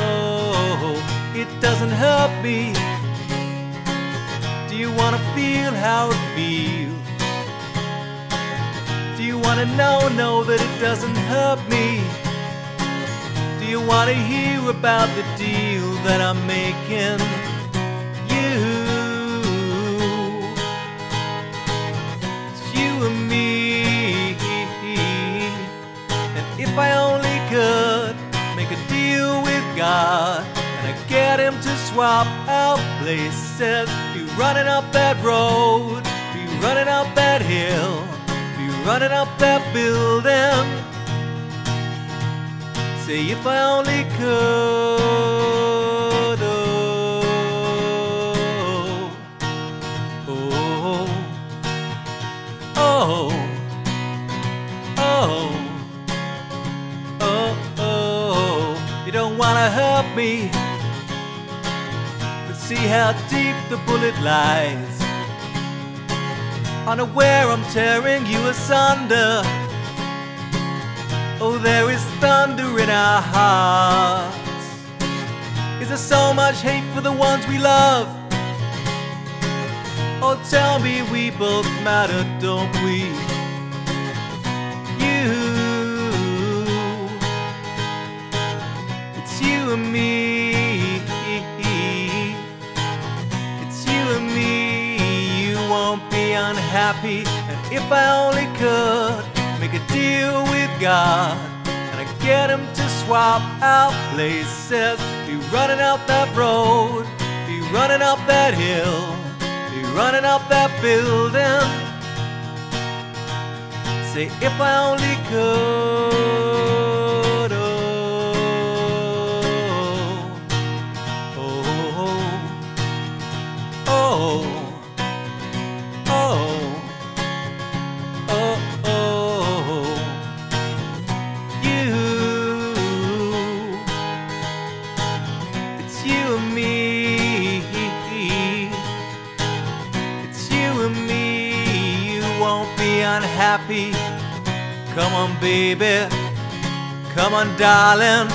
oh, it doesn't hurt me. Do you want to feel how it feels? Do you want to know that it doesn't hurt me? Do you want to hear about the deal that I'm making? If I only could make a deal with God and I get him to swap out places, be running up that road, be running up that hill, be running up that building. Say if I only could, oh, oh, oh, oh. You don't wanna hurt me, but see how deep the bullet lies. Unaware I'm tearing you asunder. Oh, there is thunder in our hearts. Is there so much hate for the ones we love? Oh, tell me we both matter, don't we? You. It's you and me, it's you and me. You won't be unhappy. And if I only could make a deal with God and I get him to swap out places, be running up that road, be running up that hill, be running up that building. Say if I only could. Unhappy. Come on, baby, come on, darling,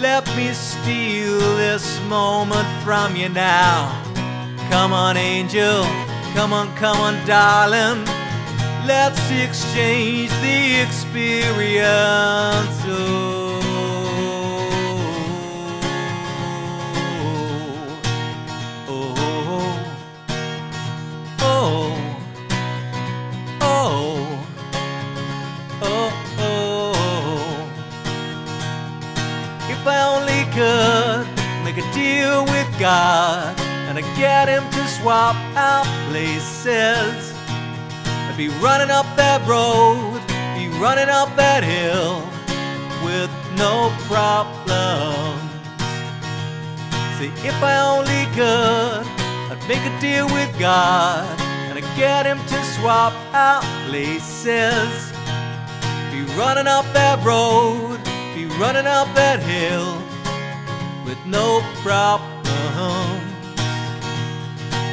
let me steal this moment from you now. Come on, angel, come on, come on, darling, let's exchange the experience. Oh, oh, oh, oh. If I only could make a deal with God and I get him to swap out places, I'd be running up that road, be running up that hill with no problem. See, if I only could, I'd make a deal with God and I'd get him to swap out places, be running up that road, be running up that hill with no problem.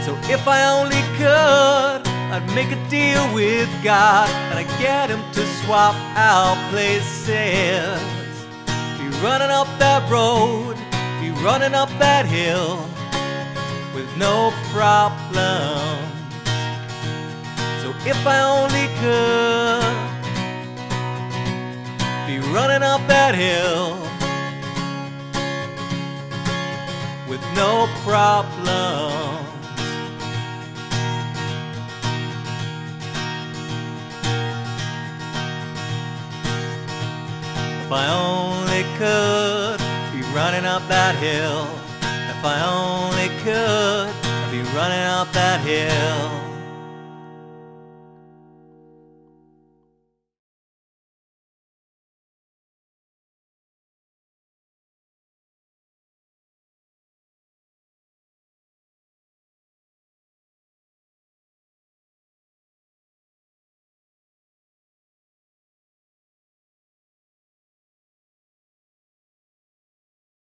So if I only could, I'd make a deal with God and I'd get him to swap our places. Be running up that road, be running up that hill with no problem. So if I only could, be running up that hill with no problem. If I only could, be running up that hill. If I only could, I'd be running up that hill.